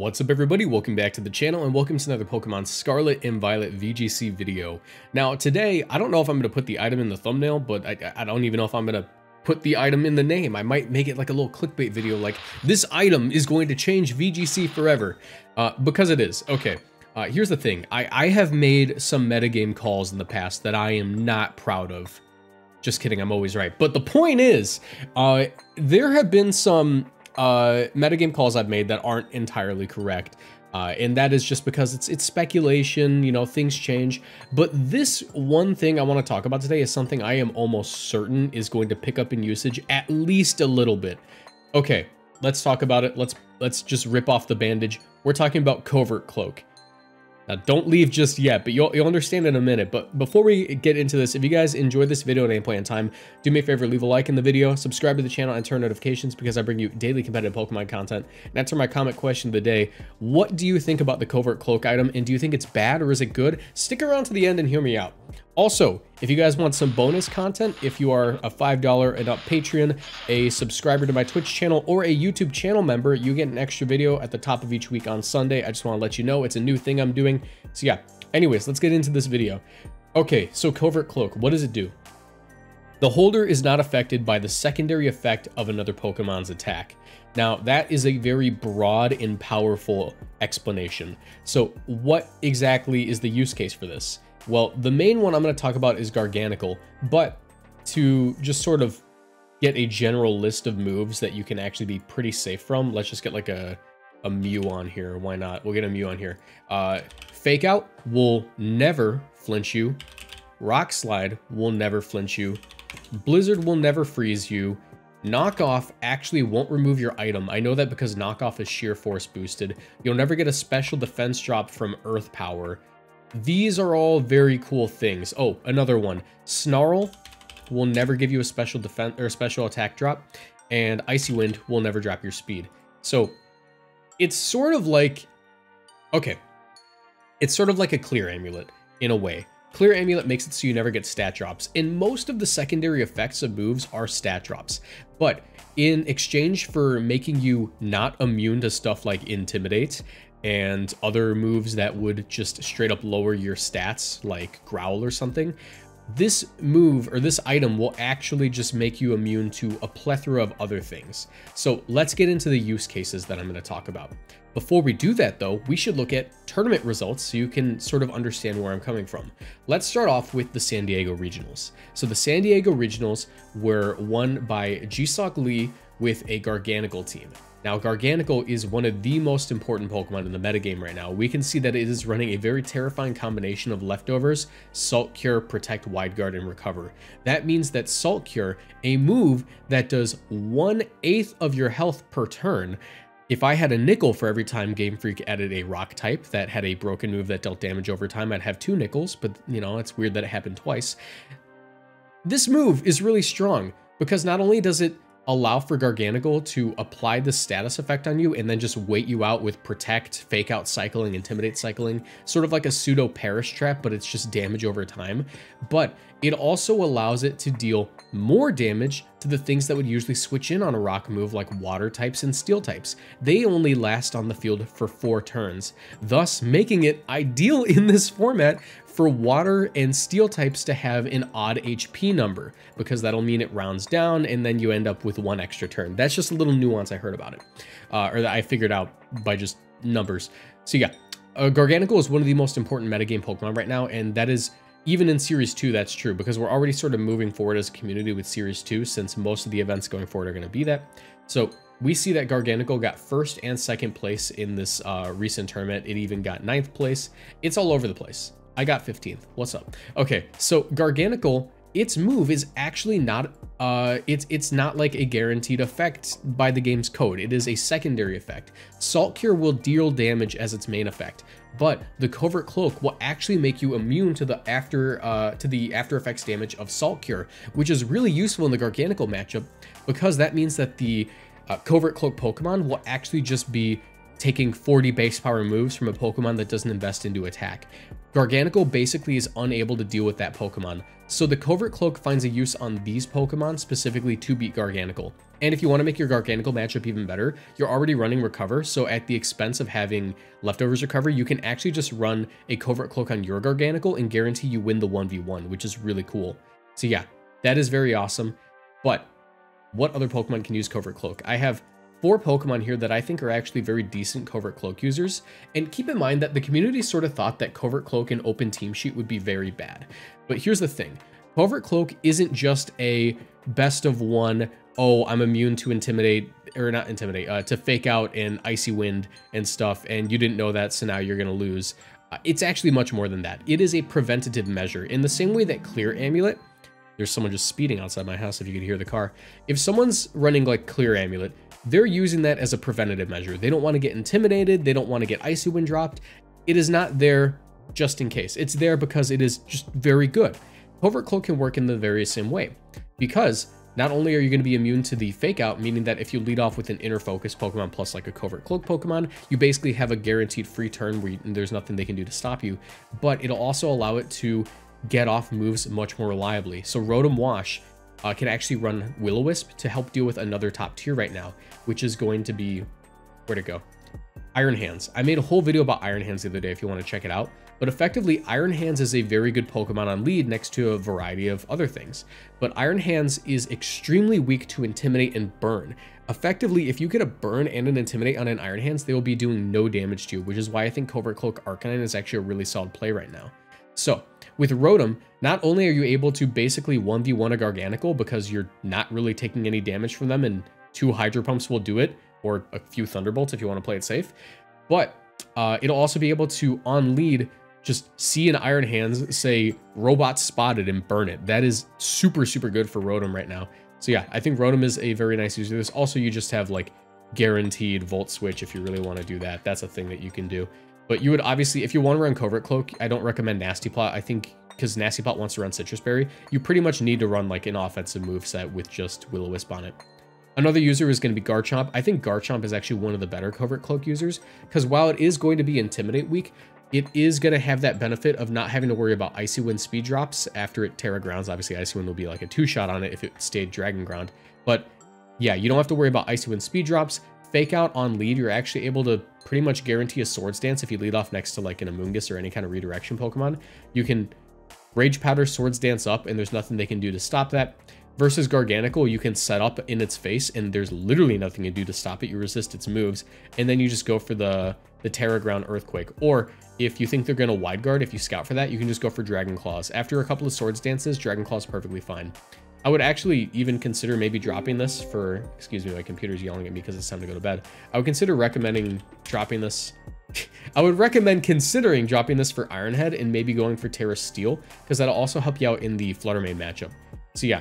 What's up everybody, welcome back to the channel and welcome to another Pokemon Scarlet and Violet VGC video. Now today, I don't know if I'm going to put the item in the thumbnail, but I don't even know if I'm going to put the item in the name. I might make it like a little clickbait video like, this item is going to change VGC forever, because it is. Okay, here's the thing. I have made some metagame calls in the past that I am not proud of. Just kidding, I'm always right. But the point is, there have been some metagame calls I've made that aren't entirely correct, and that is just because it's speculation, you know, things change. But this one thing I want to talk about today is something I am almost certain is going to pick up in usage at least a little bit. Okay, let's talk about it. Let's just rip off the bandage. We're talking about Covert Cloak. Now, don't leave just yet, but you'll understand in a minute. But before we get into this, if you guys enjoyed this video and ain't playing time, do me a favor, leave a like in the video, subscribe to the channel, and turn notifications because I bring you daily competitive Pokemon content. And answer my comment question of the day. What do you think about the Covert Cloak item, and do you think it's bad or is it good? Stick around to the end and hear me out. Also, if you guys want some bonus content, if you are a $5 and up Patreon, a subscriber to my Twitch channel, or a YouTube channel member, you get an extra video at the top of each week on Sunday. I just want to let you know it's a new thing I'm doing. So yeah, anyways, let's get into this video. Okay, so Covert Cloak, what does it do? The holder is not affected by the secondary effect of another Pokemon's attack. Now, that is a very broad and powerful explanation. So what exactly is the use case for this? Well, the main one I'm going to talk about is Garganacl, but to just sort of get a general list of moves that you can actually be pretty safe from, let's just get like a Mew on here. Why not? We'll get a Mew on here. Fake Out will never flinch you. Rock Slide will never flinch you. Blizzard will never freeze you. Knock Off actually won't remove your item. I know that because Knock Off is Sheer Force boosted. You'll never get a special defense drop from Earth Power. These are all very cool things. Oh, another one. Snarl will never give you a special defense or special attack drop, and Icy Wind will never drop your speed. So it's sort of like, okay, it's sort of like a Clear Amulet in a way. Clear Amulet makes it so you never get stat drops, and most of the secondary effects of moves are stat drops. But in exchange for making you not immune to stuff like Intimidate and other moves that would just straight up lower your stats, like Growl or something, this move or this item will actually just make you immune to a plethora of other things. So let's get into the use cases that I'm going to talk about. Before we do that though, we should look at tournament results so you can sort of understand where I'm coming from. Let's start off with the San Diego Regionals. So the San Diego Regionals were won by Jisoc Lee with a Garganacl team. Now, Garganacl is one of the most important Pokemon in the metagame right now. We can see that it is running a very terrifying combination of Leftovers, Salt Cure, Protect, Wide Guard, and Recover. That means that Salt Cure, a move that does 1/8 of your health per turn. If I had a nickel for every time Game Freak added a rock type that had a broken move that dealt damage over time, I'd have 2 nickels, but you know, it's weird that it happened twice. This move is really strong because not only does it allow for Garganacl to apply the status effect on you and then just wait you out with Protect, Fake Out cycling, Intimidate cycling, sort of like a pseudo Perish Trap, but it's just damage over time. But it also allows it to deal more damage to the things that would usually switch in on a rock move like water types and steel types. They only last on the field for 4 turns, thus making it ideal in this format for water and steel types to have an odd HP number, because that'll mean it rounds down and then you end up with 1 extra turn. That's just a little nuance I heard about it, or that I figured out by just numbers. So yeah, Garganacl is one of the most important metagame Pokemon right now, and that is even in Series 2, that's true, because we're already sort of moving forward as a community with Series 2, since most of the events going forward are going to be that. So we see that Garganacl got 1st and 2nd place in this recent tournament. It even got 9th place. It's all over the place. I got 15th. What's up? Okay, so Garganacl, its move is actually not, it's not like a guaranteed effect by the game's code. It is a secondary effect. Salt Cure will deal damage as its main effect, but the Covert Cloak will actually make you immune to the after effects damage of Salt Cure, which is really useful in the Garganacl matchup because that means that the Covert Cloak Pokemon will actually just be taking 40 base power moves from a Pokemon that doesn't invest into attack. Garganacl basically is unable to deal with that Pokemon. So the Covert Cloak finds a use on these Pokemon specifically to beat Garganacl. And if you want to make your Garganacl matchup even better, you're already running Recover, so at the expense of having Leftovers Recover, you can actually just run a Covert Cloak on your Garganacl and guarantee you win the 1v1, which is really cool. So yeah, that is very awesome. But what other Pokemon can use Covert Cloak? I have 4 Pokemon here that I think are actually very decent Covert Cloak users. And keep in mind that the community sort of thought that Covert Cloak and Open Team Sheet would be very bad. But here's the thing. Covert Cloak isn't just a best of one, oh, I'm immune to Intimidate, or not Intimidate, to Fake Out and Icy Wind and stuff, and you didn't know that, so now you're going to lose. It's actually much more than that. It is a preventative measure. In the same way that Clear Amulet, there's someone just speeding outside my house if you could hear the car. If someone's running like Clear Amulet, they're using that as a preventative measure. They don't want to get intimidated. They don't want to get Icy Wind dropped. It is not there just in case. It's there because it is just very good. Covert Cloak can work in the very same way, because not only are you going to be immune to the Fake Out, meaning that if you lead off with an Inner Focus Pokemon plus like a Covert Cloak Pokemon, you basically have a guaranteed free turn where there's nothing they can do to stop you, but it'll also allow it to get off moves much more reliably. So Rotom Wash can actually run Will-O-Wisp to help deal with another top tier right now, which is going to be, where'd it go? Iron Hands. I made a whole video about Iron Hands the other day if you want to check it out, but effectively Iron Hands is a very good Pokemon on lead next to a variety of other things. But Iron Hands is extremely weak to Intimidate and Burn. Effectively, if you get a Burn and an Intimidate on an Iron Hands, they will be doing no damage to you, which is why I think Covert Cloak Arcanine is actually a really solid play right now. So with Rotom, not only are you able to basically 1v1 a Garganacl because you're not really taking any damage from them, and 2 Hydro Pumps will do it, or a few Thunderbolts if you want to play it safe, but it'll also be able to, on lead, just see an Iron Hands, say, Robot Spotted, and burn it. That is super, super good for Rotom right now. So yeah, I think Rotom is a very nice user. This also, you just have, like, guaranteed Volt Switch if you really want to do that. That's a thing that you can do. But you would obviously, if you want to run Covert Cloak, I don't recommend Nasty Plot. I think because Nasty Plot wants to run Citrus Berry, you pretty much need to run like an offensive moveset with just Will-O-Wisp on it. Another user is going to be Garchomp. I think Garchomp is actually one of the better Covert Cloak users, because while it is going to be Intimidate weak, it is going to have that benefit of not having to worry about Icy Wind speed drops after it Terra Grounds. Obviously, Icy Wind will be like a 2-shot on it if it stayed Dragon Ground. But yeah, you don't have to worry about Icy Wind speed drops. Fake Out on lead, you're actually able to pretty much guarantee a Swords Dance if you lead off next to like an Amoonguss or any kind of redirection Pokemon. You can Rage Powder Swords Dance up, and there's nothing they can do to stop that. Versus Garganacl, you can set up in its face, and there's literally nothing to do to stop it. You resist its moves, and then you just go for the Terra Ground Earthquake. Or if you think they're going to Wide Guard, if you scout for that, you can just go for Dragon Claws. After a couple of Swords Dances, Dragon Claws perfectly fine. I would actually even consider maybe dropping this for, excuse me, my computer's yelling at me because it's time to go to bed. I would consider recommending dropping this. I would recommend considering dropping this for Iron Head and maybe going for Terra Steel, because that'll also help you out in the Fluttermane matchup. So yeah,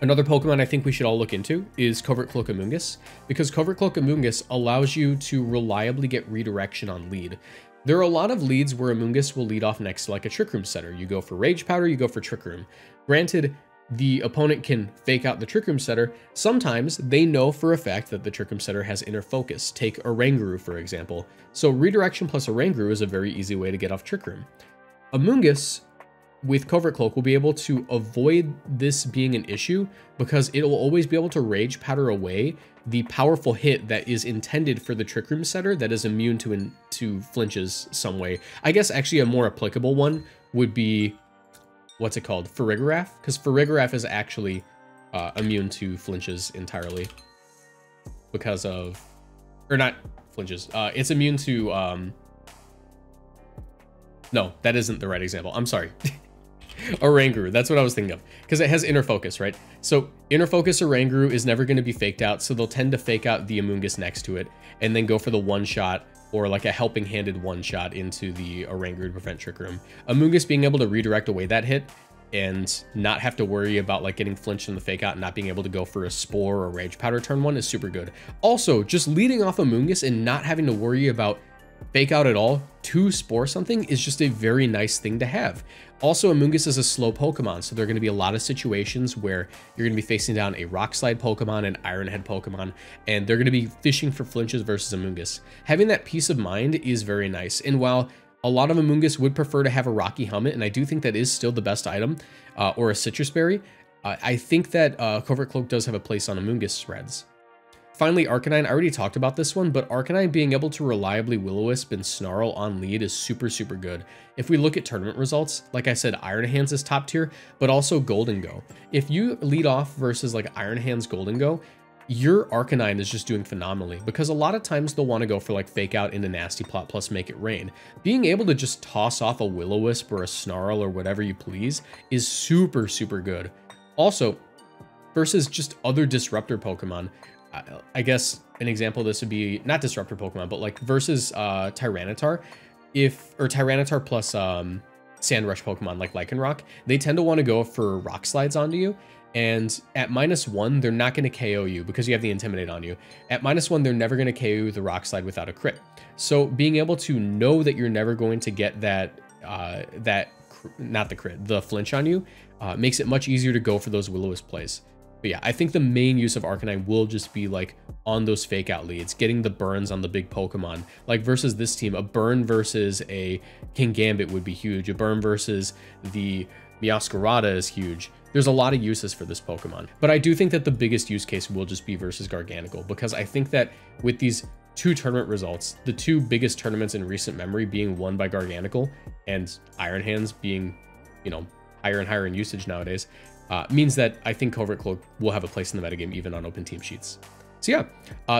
another Pokemon I think we should all look into is Covert Cloak Amoonguss, because Covert Cloak Amoonguss allows you to reliably get redirection on lead. There are a lot of leads where Amoonguss will lead off next to like a Trick Room setter. You go for Rage Powder, you go for Trick Room. Granted, the opponent can Fake Out the Trick Room setter. Sometimes they know for a fact that the Trick Room setter has Inner Focus. Take Oranguru, for example. So redirection plus Oranguru is a very easy way to get off Trick Room. Amoonguss, with Covert Cloak, will be able to avoid this being an issue because it will always be able to Rage Powder away the powerful hit that is intended for the Trick Room setter that is immune to flinches some way. I guess actually a more applicable one would be, what's it called? Farigiraf? Because Farigiraf is actually immune to flinches entirely because of, or not flinches. It's immune to, no, that isn't the right example. I'm sorry. Oranguru, that's what I was thinking of. Because it has Inner Focus, right? So Inner Focus Oranguru is never going to be faked out, so they'll tend to Fake Out the Amoonguss next to it and then go for the 1-shot, or like a helping-handed 1-shot into the Oranguru to prevent Trick Room. Amoonguss being able to redirect away that hit and not have to worry about like getting flinched in the Fake Out and not being able to go for a Spore or Rage Powder turn 1 is super good. Also, just leading off Amoonguss and not having to worry about Fake Out at all to Spore something is just a very nice thing to have. Also, Amoonguss is a slow Pokemon, so there are going to be a lot of situations where you're going to be facing down a Rock Slide Pokemon, an Iron Head Pokemon, and they're going to be fishing for flinches versus Amoonguss. Having that peace of mind is very nice, and while a lot of Amoonguss would prefer to have a Rocky Helmet, and I do think that is still the best item, or a Citrus Berry, I think that Covert Cloak does have a place on Amoonguss threads. Finally, Arcanine. I already talked about this one, but Arcanine being able to reliably Will-O-Wisp and Snarl on lead is super, super good. If we look at tournament results, like I said, Iron Hands is top tier, but also Gholdengo. If you lead off versus like Iron Hands Gholdengo, your Arcanine is just doing phenomenally, because a lot of times they'll want to go for like Fake Out into Nasty Plot plus Make It Rain. Being able to just toss off a Will-O-Wisp or a Snarl or whatever you please is super, super good. Also, versus just other Disruptor Pokemon, I guess an example of this would be, not Disruptor Pokemon, but like versus Tyranitar, or Tyranitar plus Sand Rush Pokemon like Lycanroc, they tend to want to go for Rock Slides onto you. And at -1, they're not going to KO you because you have the Intimidate on you. At -1, they're never going to KO you with a Rock Slide without a crit. So being able to know that you're never going to get that, the flinch on you, makes it much easier to go for those Will-O-Wisp plays. But yeah, I think the main use of Arcanine will just be like on those Fake Out leads, getting the burns on the big Pokemon. Like versus this team, a burn versus a King Gambit would be huge. A burn versus the Meowscarada is huge. There's a lot of uses for this Pokemon, but I do think that the biggest use case will just be versus Garganacl, because I think that with these two tournament results, the two biggest tournaments in recent memory being won by Garganacl and Iron Hands being, you know, higher and higher in usage nowadays, means that I think Covert Cloak will have a place in the metagame even on open team sheets. So yeah,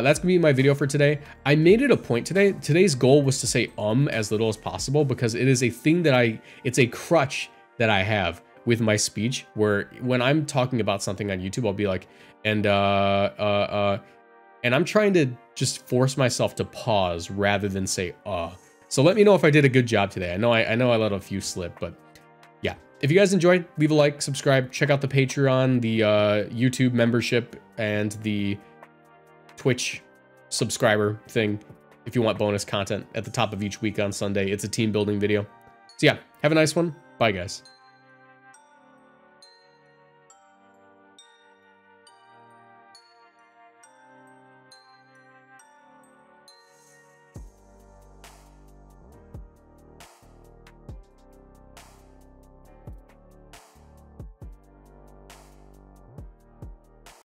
that's gonna be my video for today. I made it a point today. Today's goal was to say as little as possible, because it is a thing that it's a crutch that I have with my speech, where when I'm talking about something on YouTube, I'll be like, and I'm trying to just force myself to pause rather than say, So let me know if I did a good job today. I know I let a few slip, but yeah. If you guys enjoyed, leave a like, subscribe, check out the Patreon, the YouTube membership, and the Twitch subscriber thing if you want bonus content at the top of each week on Sunday. It's a team building video. So yeah, have a nice one. Bye, guys.